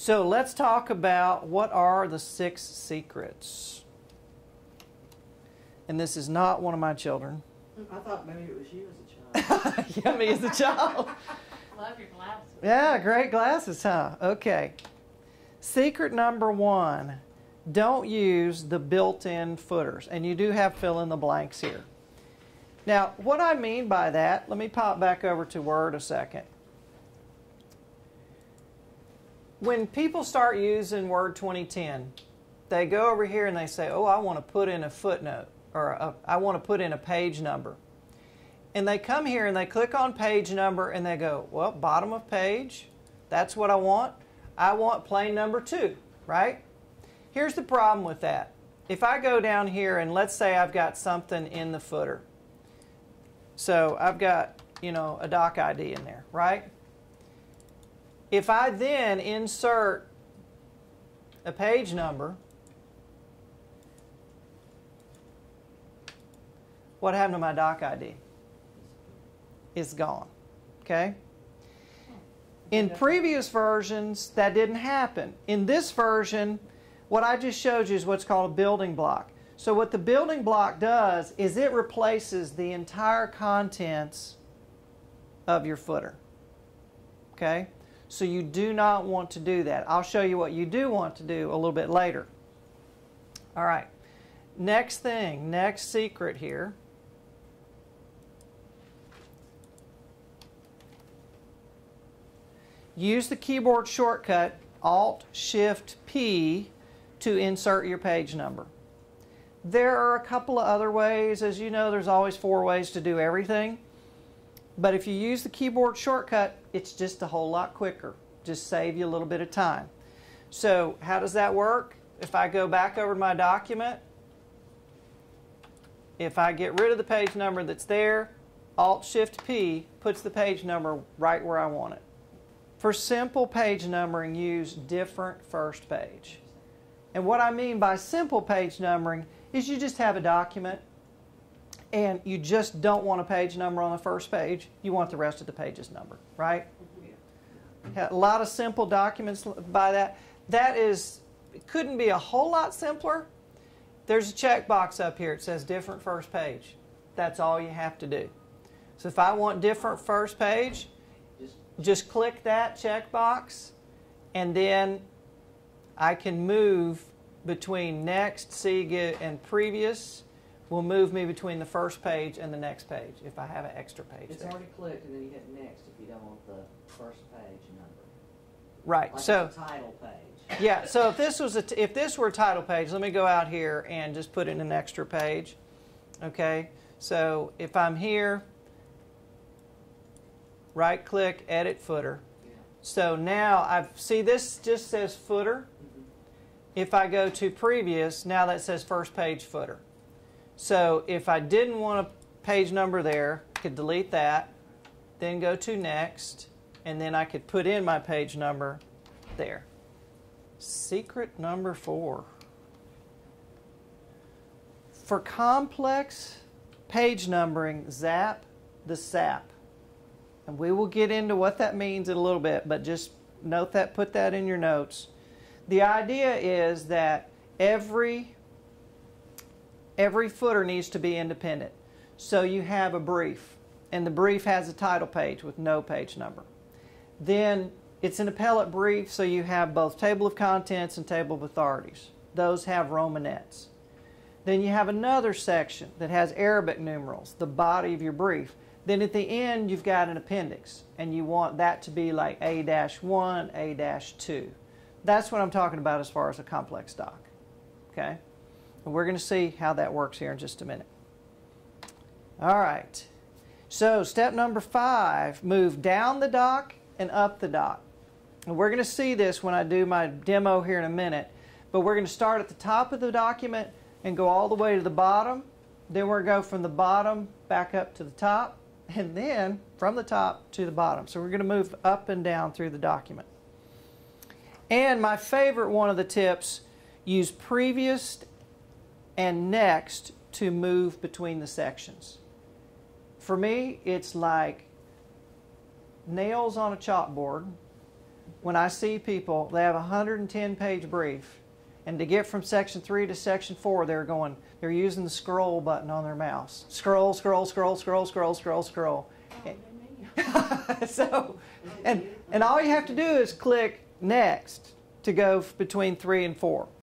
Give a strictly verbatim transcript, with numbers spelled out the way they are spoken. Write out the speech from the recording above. So let's talk about what are the six secrets. And this is not one of my children. I thought maybe it was you as a child. Yeah, me as a child. Love your glasses. Yeah, great glasses, huh? Okay. Secret number one, don't use the built-in footers. And you do have fill-in-the-blanks here. Now, what I mean by that, let me pop back over to Word a second. When people start using Word twenty ten, they go over here and they say, oh, I want to put in a footnote, or a, I want to put in a page number. And they come here and they click on page number and they go, well, bottom of page, that's what I want. I want plain number two, right? Here's the problem with that. If I go down here and let's say I've got something in the footer. So I've got, you know, a doc I D in there, right? If I then insert a page number, what happened to my doc I D? It's gone, okay? In previous versions, that didn't happen. In this version, what I just showed you is what's called a building block. So what the building block does is it replaces the entire contents of your footer, okay? So you do not want to do that. I'll show you what you do want to do a little bit later. All right, next thing, next secret here. Use the keyboard shortcut alt shift P to insert your page number. There are a couple of other ways. As you know, there's always four ways to do everything. But if you use the keyboard shortcut, it's just a whole lot quicker. Just save you a little bit of time. So how does that work? If I go back over to my document, if I get rid of the page number that's there, alt shift P puts the page number right where I want it. For simple page numbering, use different first page. And what I mean by simple page numbering is you just have a document and you just don't want a page number on the first page. You want the rest of the pages numbered, right? Yeah. A lot of simple documents by that. That is, it couldn't be a whole lot simpler. There's a checkbox up here. It says different first page. That's all you have to do. So if I want different first page, just click that checkbox, and then I can move between next, see, and previous will move me between the first page and the next page if I have an extra page. It's there. Already clicked, and then you hit next if you don't want the first page number. Right. Like so title page. Yeah. So if this was a t if this were a title page, let me go out here and just put in an extra page. Okay. So if I'm here. Right click, edit footer. Yeah. So now I've, see this just says footer. Mm-hmm. If I go to previous, now that says first page footer. So if I didn't want a page number there, I could delete that, then go to next, and then I could put in my page number there. Secret number four. For complex page numbering, zap the sap. And we will get into what that means in a little bit, but just note that, put that in your notes. The idea is that every, every footer needs to be independent. So you have a brief, and the brief has a title page with no page number. Then it's an appellate brief, so you have both table of contents and table of authorities. Those have Romanets. Then you have another section that has Arabic numerals, the body of your brief. Then at the end, you've got an appendix, and you want that to be like A dash one, A dash two. That's what I'm talking about as far as a complex doc, okay? And we're going to see how that works here in just a minute. All right. So step number five, move down the doc and up the doc. And we're going to see this when I do my demo here in a minute, but we're going to start at the top of the document and go all the way to the bottom. Then we're going to go from the bottom back up to the top. And then from the top to the bottom. So we're going to move up and down through the document. And my favorite one of the tips, use previous and next to move between the sections. For me, it's like nails on a chalkboard. when I see people, they have a one hundred ten page brief, and to get from section three to section four, they're going, they're using the scroll button on their mouse. Scroll, scroll, scroll, scroll, scroll, scroll, scroll. So, and, and all you have to do is click next to go between three and four.